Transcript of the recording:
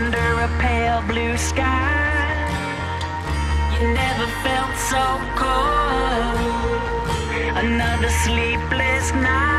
under a pale blue sky. You never felt so cold. Another sleepless night.